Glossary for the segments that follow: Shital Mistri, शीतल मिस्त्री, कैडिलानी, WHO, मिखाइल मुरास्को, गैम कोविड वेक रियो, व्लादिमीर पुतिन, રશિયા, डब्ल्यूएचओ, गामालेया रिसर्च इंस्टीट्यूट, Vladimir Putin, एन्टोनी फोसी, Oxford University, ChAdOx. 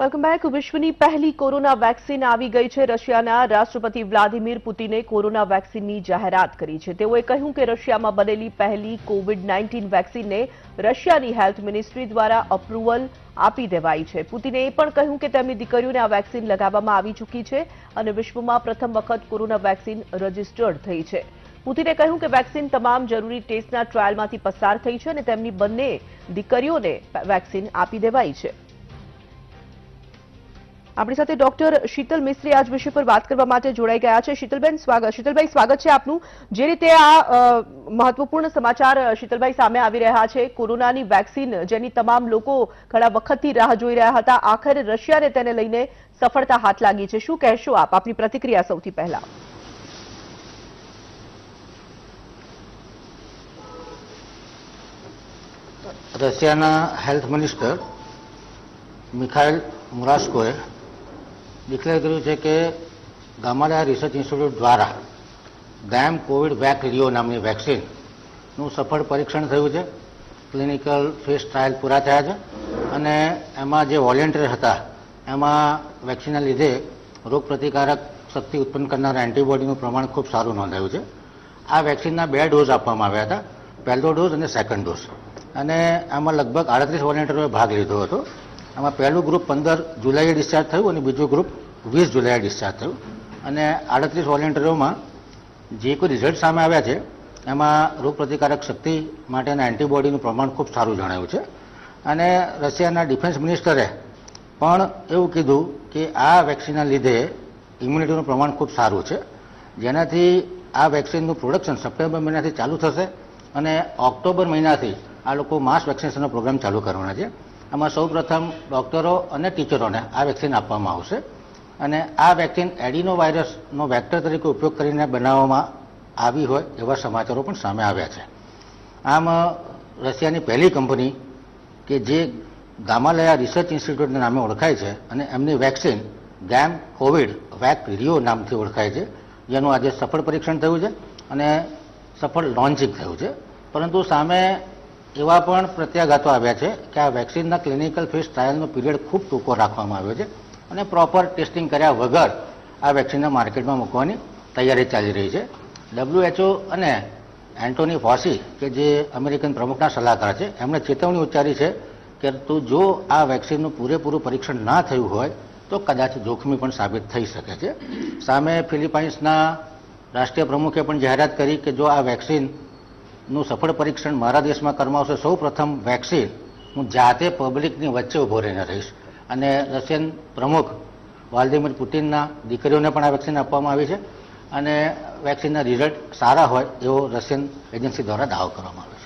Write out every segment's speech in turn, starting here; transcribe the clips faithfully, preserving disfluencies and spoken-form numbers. Welcome back. विश्व की पहली कोरोना वेक्सीन आ गई है। रशिया राष्ट्रपति व्लादिमीर पुतिने कोरोना वेक्सीन की जाहरात करी है। कहूं कि रशिया में बनेली पहली कोविड नाइंटीन वेक्सीन ने रशिया की हेल्थ मिनिस्ट्री द्वारा अप्रूवल आपी देवाई है। पुतिने कहूं कि तेमनी दीकरीओने आ वेक्सीन लगाववामां आवी चूकी है और विश्व में प्रथम वखत कोरोना वेक्सीन रजिस्टर्ड थई है। पुतिने कहूं कि वेक्सीन तमाम जरूरी टेस्टना ट्रायलमांथी पसार थई है और तेमनी बंने दीकरीओने वेक्सीन आपी देवाई है। अपनी साथे डॉक्टर शीतल मिस्त्री आज विषय पर बात करवा माटे जोड़ाई गया है। शीतलबेन स्वागत। शीतलभाई स्वागत है आपनु। जे रीते आ महत्वपूर्ण समाचार शीतलभाई सामे आवी रह्या छे, कोरोनानी वेक्सीन जेनी तमाम लोको घणा वखतथी राह जोई रह्या हता, आखिर रशियाने तेने लईने सफलता हाथ लागी है। शुं कहेशो आप? आपनी प्रतिक्रिया सौथी पहेला। रशियाना हेल्थ मिनिस्टर मिखाइल मुरास्कोए डिक्लेर करू कि गामालेया रिसर्च इंस्टीट्यूट द्वारा गैम कोविड वेक रियो नामनी वेक्सिनનું સફળ પરીક્ષણ થયું છે। ક્લિનિકલ ફેઝ ટ્રાયલ પૂરા થયા છે અને એમાં જે વોલેન્ટિયર હતા એમાં વેક્સિનના લીધે રોગપ્રતિકારક શક્તિ ઉત્પન્ન કરનારા એન્ટીબોડીનું પ્રમાણ ખૂબ સારું નોંધાયું છે। આ વેક્સિનના બે ડોઝ આપવામાં આવ્યા હતા, પહેલો ડોઝ અને સેકન્ડ ડોઝ, અને આમાં લગભગ આડત્રીસ વોલેન્ટિયરોએ ભાગ લીધો હતો। आम पहलू ग्रुप पंदर जुलाईए डिस्चार्ज थयुं, बीजू ग्रुप वीस जुलाईए डिस्चार्ज थयुं। आड़तरीस वोलेंटियरों में जे कोई रिजल्ट सामे आव्या छे एमां रोगप्रतिकारक शक्ति माटेना एंटीबॉडीनुं प्रमाण खूब सारूं जणायुं छे। अने रशियाना डिफेन्स मिनिस्टरे पण एवुं कीधुं के आ वेक्सिनना लीधे इम्युनिटीनुं प्रमाण खूब सारूं छे, जेनाथी आ वेक्सिननुं प्रोडक्शन सप्टेम्बर महीनाथी चालू थशे अने ऑक्टोबर महीनाथी आ लोको मास वेक्सिनेशननो प्रोग्राम चालू करवाना छे। आम सौ प्रथम डॉक्टरों और टीचरों ने आ वेक्सिन आपवामां आवशे अने आ वेक्सिन एडिनो वायरस नो वेक्टर तरीके उपयोग करीने बनाववामां आवी होय एवा समाचारों पण सामे आव्या छे। आम रशियानी पहली कंपनी के जे गामालेया रिसर्च इंस्टीट्यूटना नामे ओळखाय छे अने एमनी वेक्सिन गैम कोविड वेक रियो नामथी ओळखाय छे, जेनुं आज सफल परीक्षण थयुं छे अने सफल लॉन्चिंग थयुं छे। परंतु सामे एवा पण प्रत्याघातो आव्या छे के आ वेक्सिनना क्लिनिकल फेज ट्रायलनो पीरियड खूब टूंको राखवामां आव्यो छे अने प्रोपर टेस्टिंग कर्या वगर आ वेक्सिनना मार्केटमां मूकવાની તૈયારી ચાલી રહી છે। ડબલ્યુએચઓ અને એન્ટોની ફોસી કે જે અમેરિકન પ્રમુખના સલાહકાર છે, એમણે ચેતવણી ઉચ્ચારી છે કે તો જો આ વેક્સિનનું પૂરેપૂરું પરીક્ષણ ના થયું હોય તો કદાચ જોખમી પણ સાબિત થઈ શકે છે। સામે ફિલિપાઇન્સના રાષ્ટ્રીય પ્રમુખે પણ જાહેરાત કરી કે જો આ વેક્સિન નું સફળ પરીક્ષણ મારા દેશમાં કરવાશે, સૌ પ્રથમ વેક્સિન હું જાતે પબ્લિકની વચ્ચે ઊભો રહીને રહીશ। અને રશિયન પ્રમુખ વ્લાદિમીર પુટિનના દીકરીઓને પણ આ વેક્સિન આપવામાં આવી છે અને વેક્સિનના રિઝલ્ટ સારા હોય એવો રશિયન એજન્સી દ્વારા દાવો કરવામાં આવ્યો છે।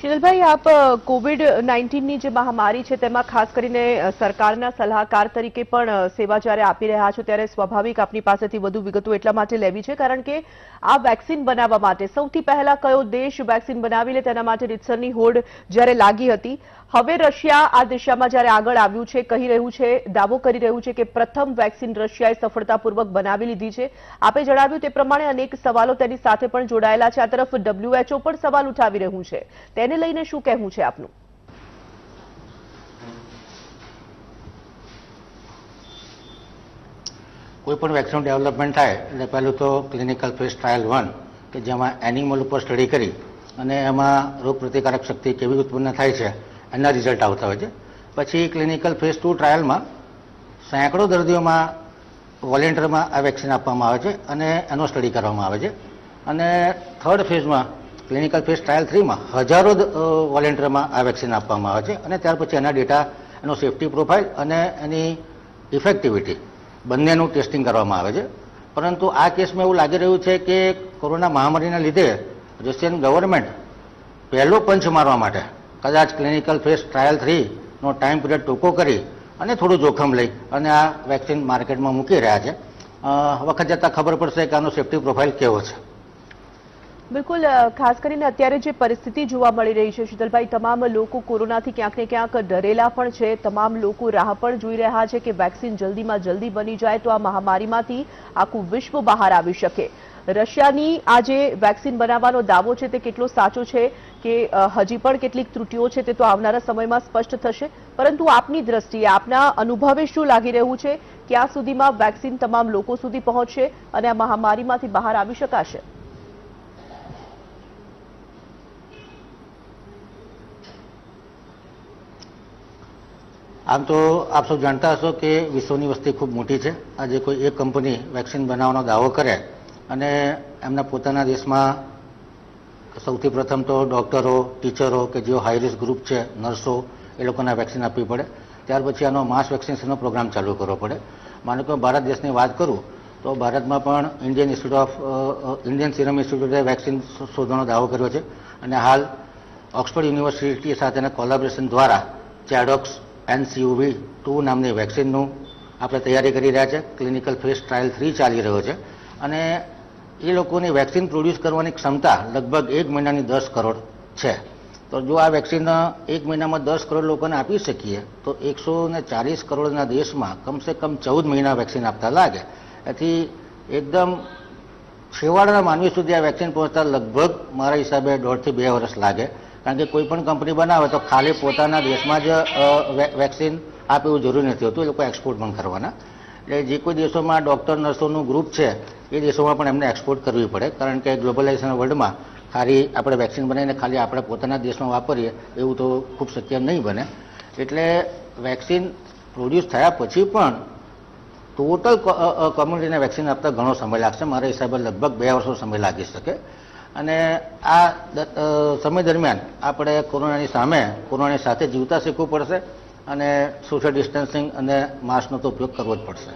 શીતલભાઈ, આપ કોવિડ નાઇન્ટીનની જે મહામારી છે તેમાં ખાસ કરીને સરકારના સલાહકાર તરીકે પણ સેવા જ્યારે આપી રહ્યા છો ત્યારે સ્વાભાવિક આપની પાસેથી વધુ વિગતો એટલા માટે લેવી છે કારણ કે आ वेक्सीन बनावा माटे सौथी पहेला कयो देश वेक्सीन बनावी ले तेना माटे रितसरनी होड़ ज्यारे लागी हती। हवे रशिया आ दिशामां ज्यारे आगळ आव्युं छे, कही रह्युं छे, दावो करी रह्युं छे के प्रथम वेक्सीन रशियाए सफळतापूर्वक बनावी लीधी छे। आपे जणाव्युं ते प्रमाणे अनेक सवालो तेनी साथे पण जोडायेला छे। आ तरफ डब्ल्यूएचओ पण सवाल उठावी रह्युं छे, तेने लईने शुं कहेवुं छे आपनुं? कोईपण वेक्सिन डेवलपमेंट थाय एटले पहेलुं तो क्लिनिकल फेज ट्रायल वन के जेमां एनिमल उपर स्टडी करी अने एमां रोगप्रतिकारक शक्ति केवी उत्पन्न थाय छे एना रिजल्ट आवता होय छे। पछी क्लिनिकल फेज टू ट्रायलमां सैकड़ो दर्दीओमां वोलेंटियरमां आ वेक्सिन आपवामां आवे छे अने एनो स्टडी करवामां आवे छे। अने थर्ड फेजमां क्लिनिकल फेज ट्रायल थ्रीमां हजारो वोलेंटियरमां आ वेक्सिन आपवामां आवे छे अने त्यार पछी एना डेटा, एनो सेफ्टी प्रोफाइल अने एनी इफेक्टिविटी બંનેનું ટેસ્ટિંગ કરવામાં આવે છે। પરંતુ આ કેસમાં એવું લાગી રહ્યું છે કે કોરોના મહામારીના લીધે રશિયન ગવર્મેન્ટ પહેલો પંચ મારવા માટે કદાચ ક્લિનિકલ ફેઝ ટ્રાયલ થ્રીનો ટાઈમ પીરિયડ ટૂંકો કરી અને થોડું જોખમ લઈ અને આ વેક્સિન માર્કેટમાં મૂકી રહ્યા છે। વખત જતાં ખબર પડશે કે આનો સેફ્ટી પ્રોફાઇલ કેવો છે। बिल्कुल, खास करीने अत्यारे जे परिस्थिति जोवा मळी रही है शीतलभाई, तमाम लोको कोरोनाथी क्यांक ने क्यांक डरेला पण छे, तमाम लोको राह पण जोई रह्या छे के वेक्सिन जल्दी में जल्दी बनी जाए तो आ महामारीमांथी आखुं विश्व बहार आवी शके। रशियानी आ जे वेक्सिन बनावવાનો દાવો છે તે કેટલો સાચો છે કે હજી પણ કેટલીક ત્રુટીઓ છે તે તો આવનારા સમયમાં સ્પષ્ટ થશે, પરંતુ આપની દ્રષ્ટિએ આપના અનુભવે શું લાગી રહ્યું છે? ક્યાં સુધીમાં વેક્સિન તમામ લોકો સુધી પહોંચશે અને આ મહામારીમાંથી બહાર આવી શકાશે? आम तो आप सब जानता हशो कि विश्वनी वस्ती खूब मोटी है। आज कोई एक कंपनी वेक्सिन बनावવાનો दावो करे अने एमना पोताना देश में सौथी प्रथम तो डॉक्टरों टीचरों के जो हाई रिस्क ग्रुप है नर्सों ए लोकोने वेक्सिन आपवी पड़े, त्यार पछी आनो मास वेक्सिनेशननो प्रोग्राम चालू करवो पड़े। मानो कि भारत देश की बात करूँ तो भारत में पण Indian institute of Indian serum इंस्टीट्यूटे वेक्सिन शोधવાનો दावो कर्यो छे अने हाल ऑक्सफोर्ड यूनिवर्सिटी साथेना कोलेबोरेशन द्वारा ChAdOx N C O V two नामनी वेक्सिननू आपणे तैयारी करी रह्या छे। क्लिनिकल फेज ट्रायल थ्री चाली रह्यो छे अने ए लोकोनी वेक्सिन प्रोड्यूस करवानी क्षमता लगभग एक महीनानी दस करोड़ छे। तो जो आ वेक्सिन एक महीनामां दस करोड़ लोकोने आपी शकीए तो एक सौ ने चालीस करोड़ना देशमां कम से कम चौद महीना वेक्सिन आपता लागे। एथी एकदम छेवाड़ाना मानवी सुधी आ वेक्सिन पहोंचता लगभग मारा हिसाबे दौड़ थी बे वर्ष लागे, कारण के कोईपण कंपनी बनावे तो खाली पोताना देशमां ज वेक्सिन आपे एवुं जरूरी नथी होतुं, ए लोको एक्सपोर्ट पण करवाना। एटले जे कोई देशोमां डॉक्टर नर्सोनुं ग्रुप छे ए देशोमां पण एमने एक्सपोर्ट करवी पड़े, कारण के ग्लोबलाइजेशन वर्ल्डमां खाली आपणे वेक्सिन बनावीने खाली आपणे पोताना देशमां वापरीए एवुं तो खूब शक्य नहीं बने। एटले वेक्सिन प्रोड्यूस थया पछी पण टोटल कम्युनिटीने वेक्सिन आपता घणो समय लागशे, मारा हिसाबे लगभग बे वर्षनो समय लागी शके। અને આ સમય દરમિયાન આપણે કોરોનાની સામે કોરોનાની સાથે જીવતા શીખવું પડશે અને સોશિયલ ડિસ્ટન્સિંગ અને માસ્કનો તો ઉપયોગ કરવો જ પડશે।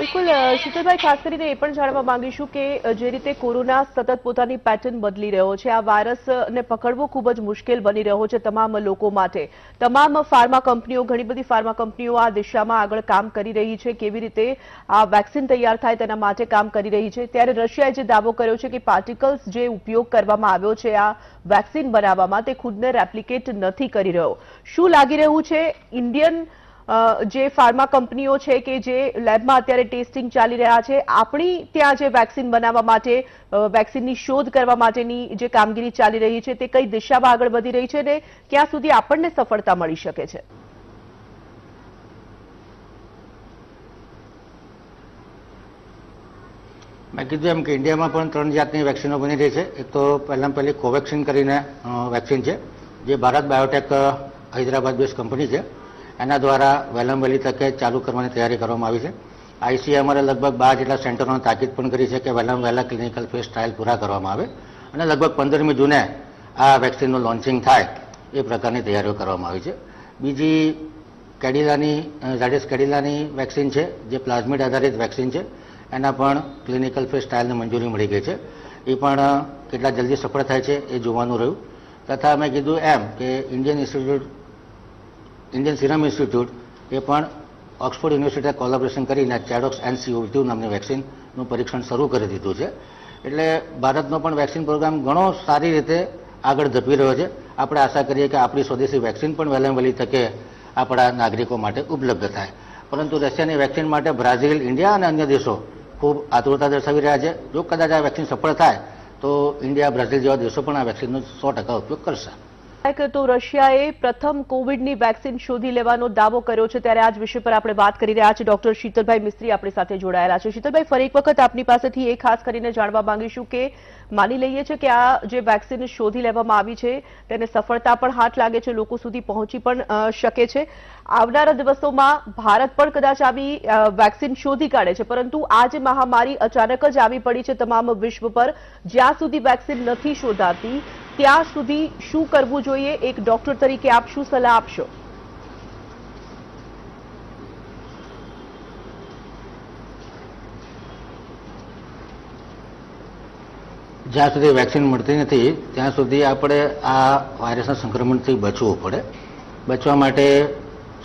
બિલકુલ શીતલભાઈ, ખાસ કરીને એ પણ જાણવા માંગીશું કે જે રીતે કોરોના સતત પોતાની પેટર્ન બદલી રહ્યો છે, આ વાયરસને પકડવો ખૂબ જ મુશ્કેલ બની રહ્યો છે તમામ લોકો માટે। તમામ ફાર્મા કંપનીઓ, ઘણી બધી ફાર્મા કંપનીઓ આ દિશામાં આગળ કામ કરી રહી છે, કેવી રીતે આ વેક્સિન તૈયાર થાય તેના માટે કામ કરી રહી છે। ત્યારે રશિયાએ જે દાવો કર્યો છે કે પાર્ટિકલ્સ જે ઉપયોગ કરવામાં આવ્યો છે આ વેક્સિન બનાવવામાં તે ખુદને રેપ્લિકેટ નથી કરી રહ્યો, શું લાગી રહ્યું છે? ઇન્ડિયન જે ફાર્મા કંપનીઓ છે કે જે લેબમાં અત્યારે ટેસ્ટિંગ ચાલી રહ્યા છે, આપણી ત્યાં જે વેક્સિન બનાવવા માટે વેક્સિનની શોધ કરવા માટેની જે કામગીરી ચાલી રહી છે તે કઈ દિશામાં આગળ વધી રહી છે ને ક્યાં સુધી આપણને સફળતા મળી શકે છે? મેં કીધું એમ કે ઇન્ડિયામાં પણ ત્રણ જાતની વેક્સિનો બની રહી છે। એક તો પહેલામાં પહેલી કોવેક્સિન કરીને વેક્સિન છે જે Bharat Biotech Hyderabad base company છે, एना द्वारा वहेलाम वहेली तके चालू करवानी तैयारी करवामां आवी छे। आईसीए अमारे लगभग बार जेटला सेंटरोने ताकीद पण करी छे के वहेलाम वहेला क्लिनिकल फेज ट्रायल पूरा करवामां आवे अने लगभग पंदरमी जूने आ वेक्सिननुं लॉन्चिंग थाय ए प्रकारनी तैयारीओ करवामां आवी छे। बीजी कैडिलानी ઝેડ એસ कैडिलानी वेक्सिन छे जे प्लाज्मिड आधारित वेक्सिन छे, एना पण क्लिनिकल फेज ट्रायलने मंजूरी मळी गई छे, ए पण કેટલા જલ્દી સફળ થાય છે એ જોવાનું રહ્યું। તથા મેં કીધું એમ કે Indian institute Indian serum institute ए पण ऑक्सफोर्ड यूनिवर्सिटी कोलेबोरेशन करीने ChAdOx N C O two नामनी वेक्सिननुं परीक्षण शरू करी दीधुं छे। एटले भारतनो पण वेक्सिन प्रोग्राम घणो सारी रीते आगळ धपी रह्यो छे। आपणे आशा करीए के आपणी स्वदेशी वेक्सिन पण वहेलाम वहेली तके आपणा नागरिको माटे उपलब्ध थाय, परंतु रशियानी वेक्सिन माटे ब्राजील, इंडिया अने अन्य देशो खूब आतुरता दर्शावी रह्या छे। जो कदाच आ वेक्सिन सफळ थाय तो इंडिया, ब्राजील जेवा देशो पण आ वेक्सिननो सौ टका उपयोग करशे। तो रशियाए प्रथम कोविडनी वेक्सिन शोधी लेवानो दावो कर्यो छे, त्यारे आज विषय पर आपणे बात करी रह्या छे। डॉक्टर शीतलभाई मिस्त्री आपणी साथे जोडायेला छे। शीतलभाई, फरी एक वखत आपनी पासेथी ए खास करीने जाणवा मांगीशुं के मानी लईए छे के आ जे वेक्सिन शोधी लेवामां आवी छे तेने सफळता पण हाथ लागे छे, लोको सुधी पहोंची पण शके छे। आवनारा दिवसोमां भारत पण कदाच आवी वेक्सिन शोधी काढे छे, परंतु आ जे महामारी अचानक ज आवी पडी छे तमाम विश्व पर, ज्यां सुधी वेक्सिन नथी शोधाती ત્યાં સુધી શું કરવું જોઈએ? એક ડોક્ટર તરીકે આપ શું સલાહ આપશો? જ્યાં સુધી વેક્સિન મળતી નથી ત્યાં સુધી આપણે આ વાયરસના સંક્રમણથી બચવું પડે। બચવા માટે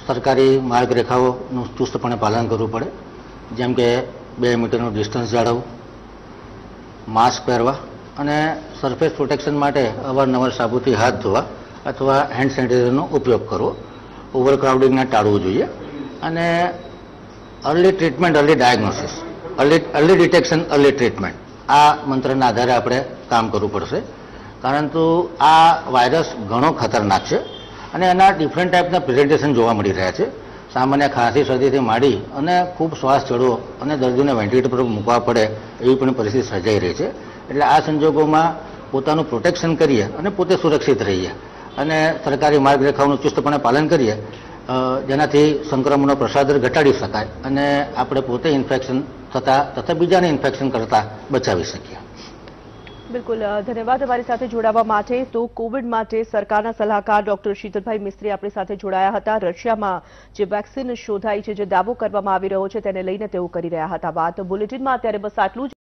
સરકારી માર્ગરેખાઓનું ચુસ્તપણે પાલન કરવું પડે, જેમ કે બે મીટરનું ડિસ્ટન્સ જાળવવું, માસ્ક પહેરવા અને સરફેસ પ્રોટેક્શન માટે અવારનવાર સાબુથી હાથ ધોવા અથવા હેન્ડ સેનિટાઇઝરનો ઉપયોગ કરવો, ઓવરક્રાઉડિંગને ટાળવું જોઈએ અને early treatment, early diagnosis, early early detection, early treatment आ मंत्रना आधारे आपणे काम करवू पड़शे। कारण तो आ वायरस घणो खतरनाक छे अने एना डिफरंट टाइपना प्रेजेंटेशन जोवा मळी रह्या छे। सामान्य खांसी सर्दीथी मांडी अने खूब श्वास चढ़ो अने दर्दीने वेंटिलेटर पर मूकवा पड़े एवी पण परिस्थिति सर्जाई रही है। एटले आ संजोगोमां पोतानुं प्रोटेक्शन करीए अने पोते सुरक्षित रहीए अने सरकारी मार्गरेखाओनुं चुस्तपणे पालन करीए, जेनाथी संक्रमणनो प्रसार दर घटाड़ी शकाय अने आपणे पोते इन्फेक्शन थता तथा बीजाने इन्फेक्शन करता बचावी शकीए। बिल्कुल, धन्यवाद हमारे साथ जोड़वा माटे। तो कोविड माटे सरकारना सलाहकार डॉक्टर शीतलभाई मिस्त्री अपने साथ जोड़ाया हता। रशिया में जो वेक्सिन शोधाई है, जो दावो करवामां आवी रह्यो छे, तेने लईने तेओ करी रह्या हता बात। बुलेटिन में अत्यारे बस आटलू।